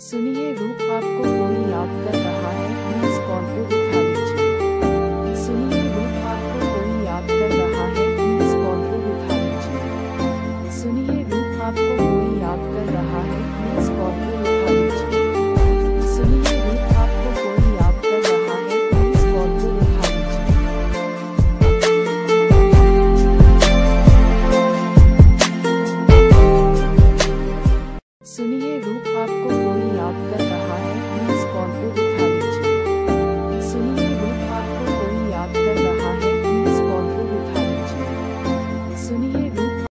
सुनिए, रूप आपको कोई याद कर रहा है, प्लीज कॉल को उठा लीजिए।